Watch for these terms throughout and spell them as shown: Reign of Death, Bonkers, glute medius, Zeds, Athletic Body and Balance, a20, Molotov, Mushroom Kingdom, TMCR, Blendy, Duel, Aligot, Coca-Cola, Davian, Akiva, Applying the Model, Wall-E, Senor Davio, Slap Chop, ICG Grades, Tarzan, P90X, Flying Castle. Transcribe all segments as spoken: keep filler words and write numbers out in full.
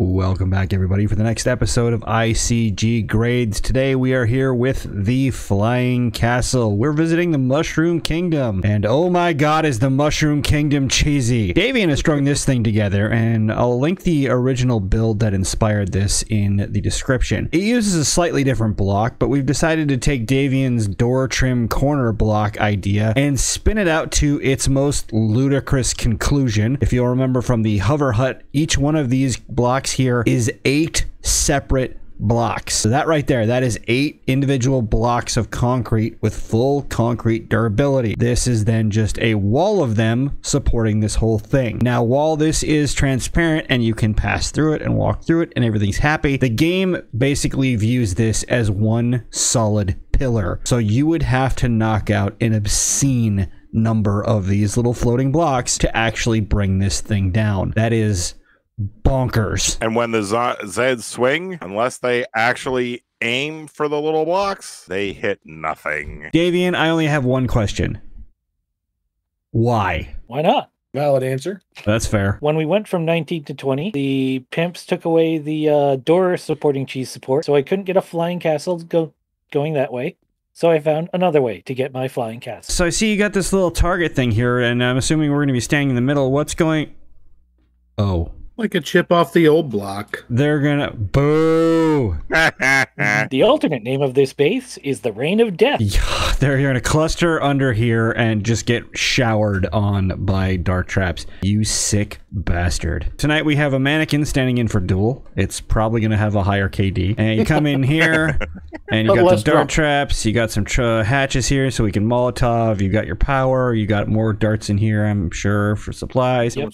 Welcome back, everybody, for the next episode of I C G Grades. Today we are here with the Flying Castle. We're visiting the Mushroom Kingdom, and oh my god, is the Mushroom Kingdom cheesy. Davian has strung this thing together, and I'll link the original build that inspired this in the description. It uses a slightly different block, but we've decided to take Davian's door trim corner block idea and spin it out to its most ludicrous conclusion. If you'll remember from the hover hut, each one of these blocks here is eight separate blocks. So that right there, that is eight individual blocks of concrete with full concrete durability. This is then just a wall of them supporting this whole thing. Now, while this is transparent and you can pass through it and walk through it and everything's happy, the game basically views this as one solid pillar. So you would have to knock out an obscene number of these little floating blocks to actually bring this thing down. That is bonkers. And when the Zeds swing, unless they actually aim for the little blocks, they hit nothing. Davian, I only have one question. Why? Why not? Valid answer. That's fair. When we went from nineteen to twenty, the pimps took away the uh, door supporting cheese support, so I couldn't get a flying castle go going that way. So I found another way to get my flying castle. So I see you got this little target thing here, and I'm assuming we're going to be standing in the middle. What's going... Oh. Like a chip off the old block. They're gonna... Boo! The alternate name of this base is the Reign of Death. Yeah, they're gonna cluster under here and just get showered on by dart traps. You sick bastard. Tonight we have a mannequin standing in for Duel. It's probably gonna have a higher K D. And you come in here, and you got the dart traps, you got some tra hatches here so we can Molotov, you got your power, you got more darts in here, I'm sure, for supplies. Yep.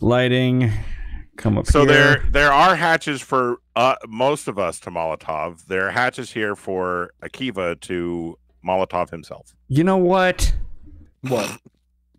Lighting... Come up so here. there there are hatches for uh most of us to Molotov. There are hatches here for Akiva to Molotov himself. You know what? What?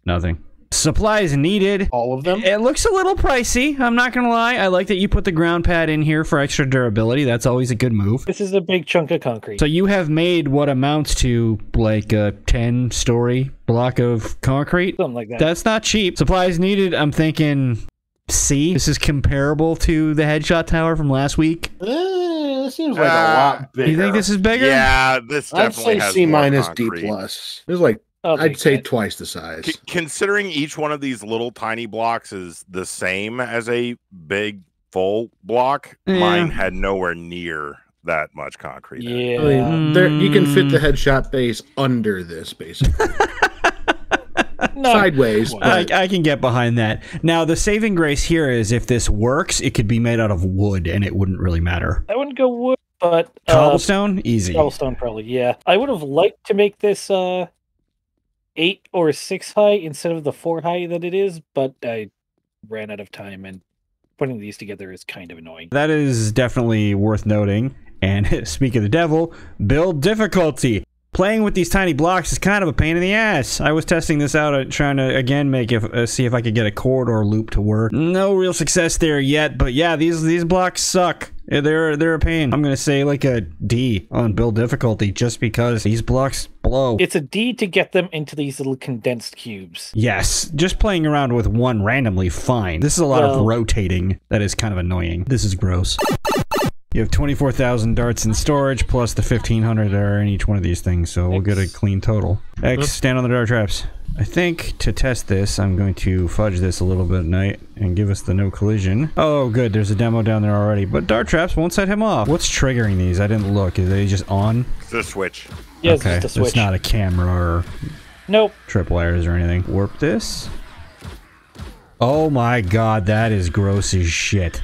Nothing. Supplies needed. All of them? It looks a little pricey, I'm not gonna lie. I like that you put the ground pad in here for extra durability. That's always a good move. This is a big chunk of concrete. So you have made what amounts to like a ten story block of concrete. Something like that. That's not cheap. Supplies needed, I'm thinking... See, this is comparable to the headshot tower from last week. Uh, this seems like uh, a lot bigger. You think this is bigger? Yeah, this definitely I'd say has C minus concrete. D plus. There's like I'll I'd say that. Twice the size. C considering each one of these little tiny blocks is the same as a big full block, yeah. Mine had nowhere near that much concrete. Yeah, I mean, mm. there, you can fit the headshot base under this basically. No, sideways. I, I can get behind that. Now, the saving grace here is if this works, it could be made out of wood and it wouldn't really matter. I wouldn't go wood, but... Uh, cobblestone? Easy. Cobblestone, probably, yeah. I would have liked to make this uh, eight or six high instead of the four high that it is, but I ran out of time and putting these together is kind of annoying. That is definitely worth noting. And speak of the devil, build difficulty. Playing with these tiny blocks is kind of a pain in the ass. I was testing this out, trying to, again, make if, uh, see if I could get a corridor loop to work. No real success there yet, but yeah, these these blocks suck. They're, they're a pain. I'm going to say like a D on build difficulty just because these blocks blow. It's a D to get them into these little condensed cubes. Yes. Just playing around with one randomly, fine. This is a lot well, of rotating that is kind of annoying. This is gross. You have twenty-four thousand darts in storage, plus the fifteen hundred are in each one of these things, so we'll X. get a clean total. X, stand on the dart traps. I think to test this, I'm going to fudge this a little bit at night and give us the no collision. Oh, good, there's a demo down there already, but dart traps won't set him off. What's triggering these? I didn't look. Are they just on? It's a switch. Yeah, okay. It's just a switch. It's not a camera or nope. trip wires or anything. Warp this. Oh my god, that is gross as shit.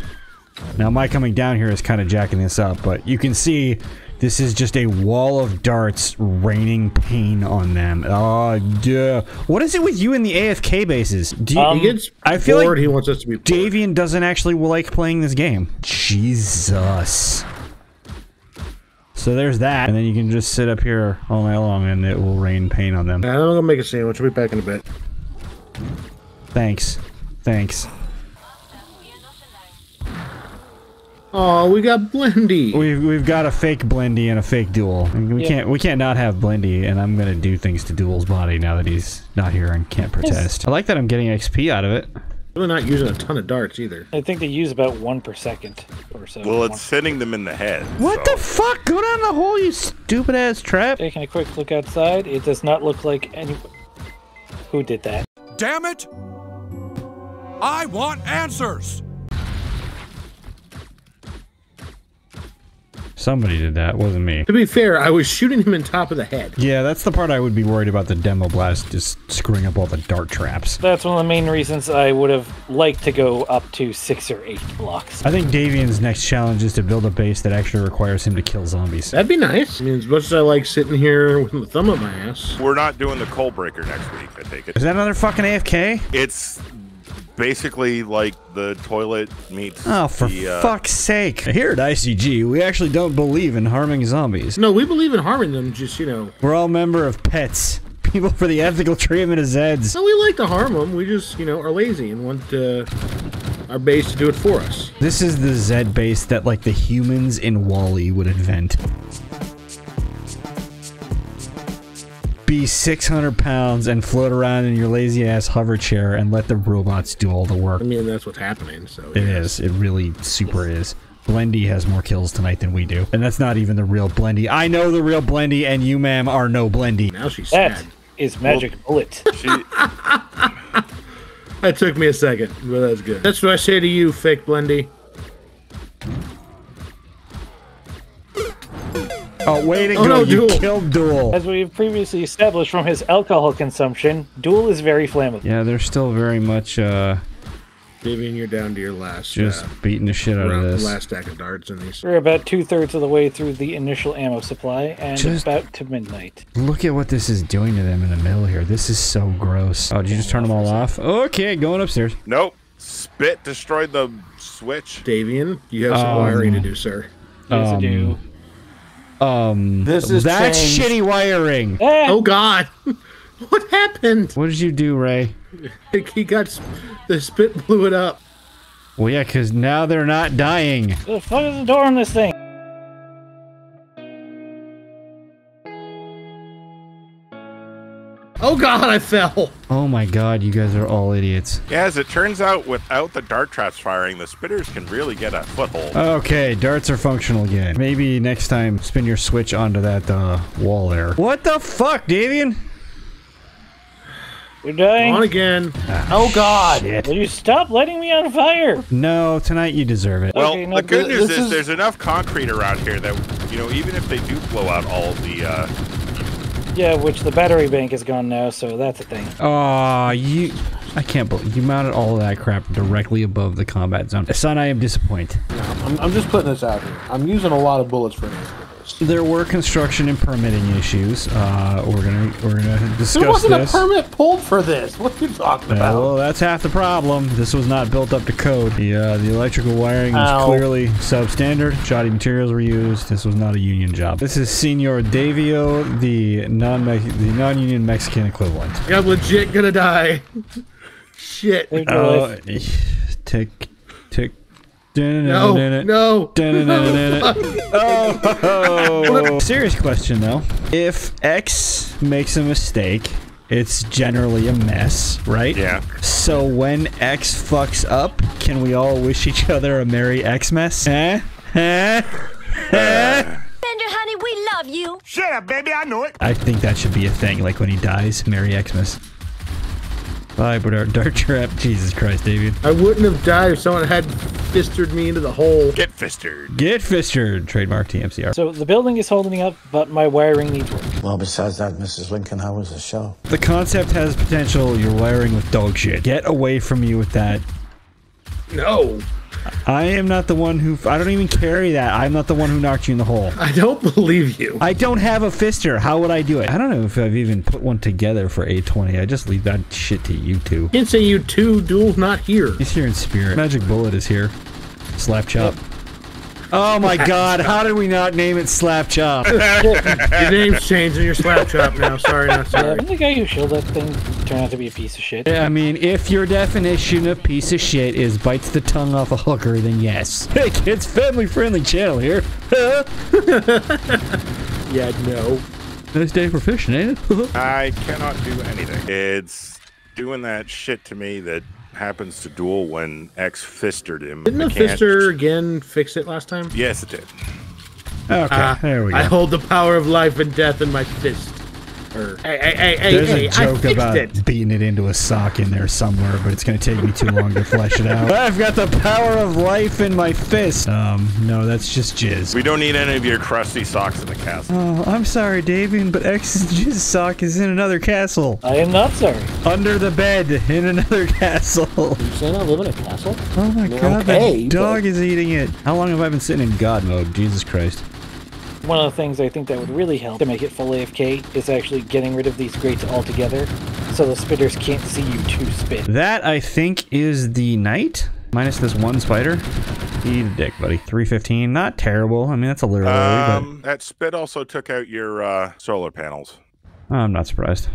Now, my coming down here is kind of jacking this up, but you can see this is just a wall of darts raining pain on them. Oh, duh. What is it with you and the A F K bases? Do you, um, he gets I feel bored. Like he wants us to be bored. Davian doesn't actually like playing this game. Jesus. So there's that, and then you can just sit up here all night long, and it will rain pain on them. I'm going to make a sandwich. We'll be back in a bit. Thanks. Thanks. Oh, we got Blendy. We've we've got a fake Blendy and a fake Duel. I mean, we yeah. can't we can't not have Blendy, and I'm gonna do things to Duel's body now that he's not here and can't protest. Yes. I like that I'm getting X P out of it. We're not using a ton of darts either. I think they use about one per second or so. Well, it's sending them in the head. What so. the fuck? Go down the hole, you stupid ass trap. Taking a quick look outside, it does not look like any. Who did that? Damn it! I want answers. Somebody did that, it wasn't me. To be fair, I was shooting him in top of the head. Yeah, that's the part I would be worried about, the demo blast just screwing up all the dart traps. That's one of the main reasons I would have liked to go up to six or eight blocks. I think Davian's next challenge is to build a base that actually requires him to kill zombies. That'd be nice. I mean, as much as I like sitting here with my thumb up my ass. We're not doing the coal breaker next week, I take it. Is that another fucking A F K? It's... basically like the toilet meets oh for the, uh... fuck's sake. Here at I C G we actually don't believe in harming zombies. No, we believe in harming them, just you know, we're all member of pets, people for the ethical treatment of Zeds. No, we like to harm them, we just you know are lazy and want uh, our base to do it for us. This is the Zed base that like the humans in Wall-E would invent. Be six hundred pounds and float around in your lazy ass hover chair and let the robots do all the work. I mean, that's what's happening, so... It yeah. is. It really super is. Blendy has more kills tonight than we do. And that's not even the real Blendy. I know the real Blendy, and you, ma'am, are no Blendy. Now she's that sad. Is magic bullet. She... That took me a second, but that's good. That's what I say to you, fake Blendy. Oh, way to go, oh, no, you Duel. Killed Duel. As we've previously established from his alcohol consumption, Duel is very flammable. Yeah, they're still very much, uh... Davian, you're down to your last, Just uh, beating the shit out of this. Last stack of darts in these. We're about two-thirds of the way through the initial ammo supply, and just about to midnight. Look at what this is doing to them in the middle here. This is so gross. Oh, did you just turn them all off? Okay, going upstairs. Nope. Spit destroyed the switch. Davian, you have some um, wiring to do, sir. Yes, um, I do. Um, this is that's changed. Shitty wiring. Hey. Oh God, what happened? What did you do, Ray? He got the spit blew it up. Well, yeah, because now they're not dying. The fuck is the door on this thing? Oh God, I fell. Oh my God, you guys are all idiots. Yeah, as it turns out, without the dart traps firing, the spitters can really get a foothold. Okay, darts are functional again. Maybe next time, spin your switch onto that uh, wall there. What the fuck, Davian? We're dying. On again. Oh, oh God. Shit. Will you stop letting me on fire? No, tonight you deserve it. Well, okay, no, the good news is, is there's enough concrete around here that, you know, even if they do blow out all the... Uh, Yeah, which the battery bank is gone now, so that's a thing. Aw, oh, you... I can't believe you mounted all of that crap directly above the combat zone. Son, I am disappointed. No, I'm, I'm just putting this out here. I'm using a lot of bullets for this. There were construction and permitting issues. Uh, we're gonna we're gonna discuss this. There wasn't this. a permit pulled for this. What are you talking yeah, about? Well, that's half the problem. This was not built up to code. The uh, the electrical wiring was Ow. clearly substandard. Shoddy materials were used. This was not a union job. This is Senor Davio, the non the non-union Mexican equivalent. I'm legit gonna die. Shit. Oh, tick, tick. No, no. Oh. Serious question though. If X makes a mistake, it's generally a mess, right? Yeah. So when X fucks up, can we all wish each other a merry X-mess? Eh? Eh? Eh? Honey, we love you. Shut up, baby, I know it. I think that should be a thing, like when he dies, merry Xmas. Bye, but our dart trap. Jesus Christ, David. I wouldn't have died if someone had fistered me into the hole. Get fistered. Get fistered. Trademark T M C R. So the building is holding up, but my wiring needs work. Well, besides that, Missus Lincoln, how was the show? The concept has potential. You're wiring with dog shit. Get away from me with that. No. I am not the one who... I don't even carry that. I'm not the one who knocked you in the hole. I don't believe you. I don't have a fister. How would I do it? I don't know if I've even put one together for A twenty. I just leave that shit to you two. You can't say you two. Duel's not here. He's here in spirit. Magic bullet is here. Slap chop. Yep. Oh my God! How did we not name it Slap Chop? Your name's changed and you're Slap Chop now. Sorry, not sorry. Didn't the guy who showed that thing turn out to be a piece of shit? Yeah, I mean, if your definition of piece of shit is bites the tongue off a hooker, then yes. Hey kids, family-friendly channel here. Yeah, no. Nice day for fishing, ain't it? I cannot do anything. It's doing that shit to me that happens to Duel when X fistered him. Didn't the fister again fix it last time? Yes, it did. Okay, uh, there we go. I hold the power of life and death in my fist. Or, hey, hey, hey, hey, There's hey, a joke about it. beating it into a sock in there somewhere, but it's going to take me too long to flesh it out. I've got the power of life in my fist. Um, no, that's just jizz. We don't need any of your crusty socks in the castle. Oh, I'm sorry, Davian, but X's jizz sock is in another castle. I am not sorry. Under the bed in another castle. You saying I live in a castle? Oh my You're God, okay, that dog but... is eating it. How long have I been sitting in God mode? Jesus Christ. One of the things I think that would really help to make it full A F K is actually getting rid of these grates altogether so the spitters can't see you two spit. That, I think, is the knight, minus this one spider. Eat a dick, buddy. three fifteen, not terrible. I mean, that's a little um, but... That spit also took out your uh, solar panels. I'm not surprised.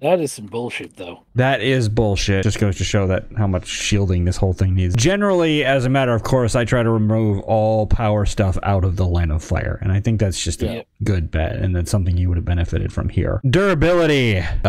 That is some bullshit, though. That is bullshit. Just goes to show that how much shielding this whole thing needs. Generally, as a matter of course, I try to remove all power stuff out of the line of fire, and I think that's just a yep. good bet, and that's something you would have benefited from here. Durability. Uh,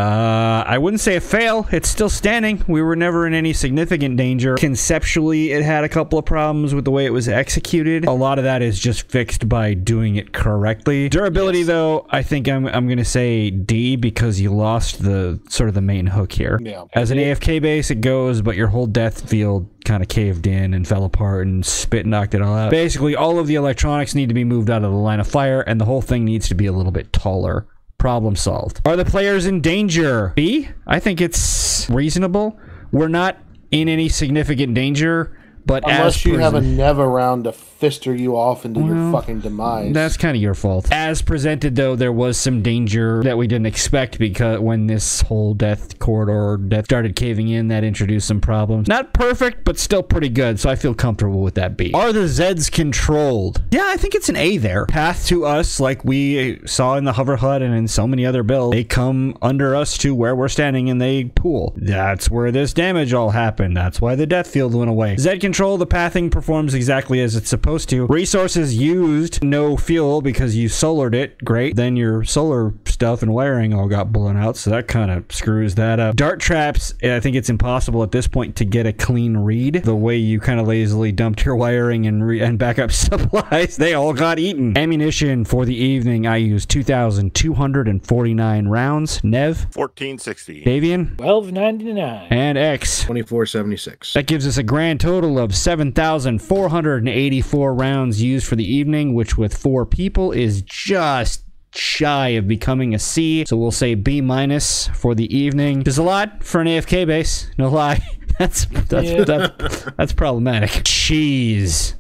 I wouldn't say a fail. It's still standing. We were never in any significant danger. Conceptually, it had a couple of problems with the way it was executed. A lot of that is just fixed by doing it correctly. Durability, yes. though, I think I'm, I'm going to say D because you lost the sort of the main hook here. Yeah. As an A F K base, it goes, but your whole death field kind of caved in and fell apart and spit knocked it all out. Basically, all of the electronics need to be moved out of the line of fire, and the whole thing needs to be a little bit taller. Problem solved. Are the players in danger? B? I think it's reasonable. We're not in any significant danger. But Unless you have a never round to fister you off into well, your fucking demise. That's kind of your fault. As presented, though, there was some danger that we didn't expect because when this whole death corridor death started caving in, that introduced some problems. Not perfect, but still pretty good, so I feel comfortable with that B. Are the Zeds controlled? Yeah, I think it's an A there. Path to us, like we saw in the Hover H U D and in so many other builds, they come under us to where we're standing and they pool. That's where this damage all happened. That's why the death field went away. Zed can Control, the pathing performs exactly as it's supposed to. Resources used, no fuel because you solared it. Great. Then your solar stuff and wiring all got blown out, so that kind of screws that up. Dart traps, I think it's impossible at this point to get a clean read. The way you kind of lazily dumped your wiring and, re and backup supplies, they all got eaten. Ammunition for the evening, I used two thousand two hundred forty-nine rounds. Nev? fourteen sixty. Davian? twelve ninety-nine. And X? twenty-four seventy-six. That gives us a grand total of of seven thousand four hundred eighty-four rounds used for the evening, which with four people is just shy of becoming a C, so we'll say B minus for the evening. There's a lot for an A F K base, no lie. That's that's yeah. that's, that's problematic. Cheese.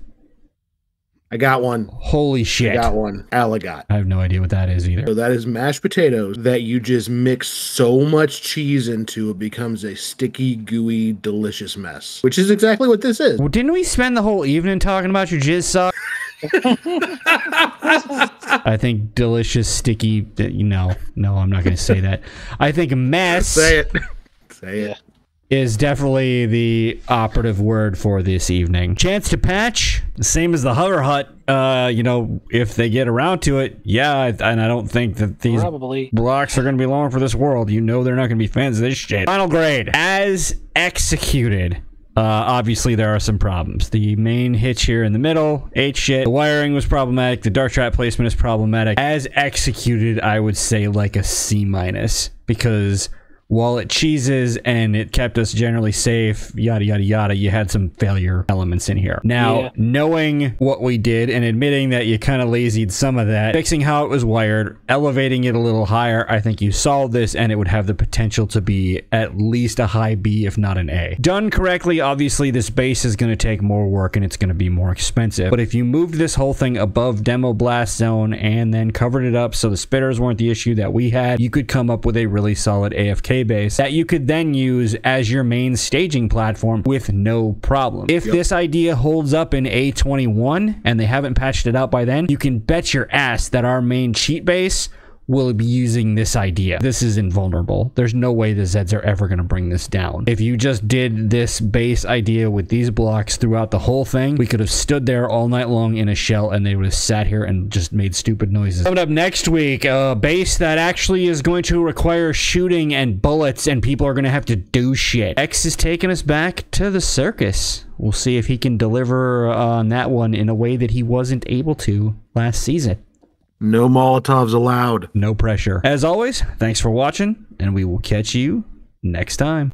I got one. Holy shit. I got one. Aligot. I have no idea what that is either. So that is mashed potatoes that you just mix so much cheese into it becomes a sticky, gooey, delicious mess, which is exactly what this is. Well, didn't we spend the whole evening talking about your jizz sock? I think delicious, sticky, no, no, I'm not going to say that. I think mess. Say it. Say it. Is definitely the operative word for this evening. Chance to patch, same as the Hover H U D. Uh, you know, if they get around to it, yeah, and I don't think that these Probably. blocks are going to be long for this world. You know they're not going to be fans of this shit. Final grade, as executed. Uh, obviously, there are some problems. The main hitch here in the middle, eight shit. The wiring was problematic. The dart trap placement is problematic. As executed, I would say like a C minus because... While it cheeses and it kept us generally safe, yada, yada, yada, you had some failure elements in here. Now, yeah. knowing what we did and admitting that you kind of lazied some of that, fixing how it was wired, elevating it a little higher, I think you solved this and it would have the potential to be at least a high B, if not an A. Done correctly, obviously this base is going to take more work and it's going to be more expensive. But if you moved this whole thing above demo blast zone and then covered it up so the spitters weren't the issue that we had, you could come up with a really solid A F K daybase that you could then use as your main staging platform with no problem. If yep. this idea holds up in A twenty-one and they haven't patched it out by then, you can bet your ass that our main cheat base will be using this idea. This is invulnerable. There's no way the Zeds are ever going to bring this down. If you just did this base idea with these blocks throughout the whole thing, we could have stood there all night long in a shell and they would have sat here and just made stupid noises. Coming up next week, a base that actually is going to require shooting and bullets and people are going to have to do shit. X is taking us back to the circus. We'll see if he can deliver on that one in a way that he wasn't able to last season. No Molotovs allowed. No pressure. As always, thanks for watching, and we will catch you next time.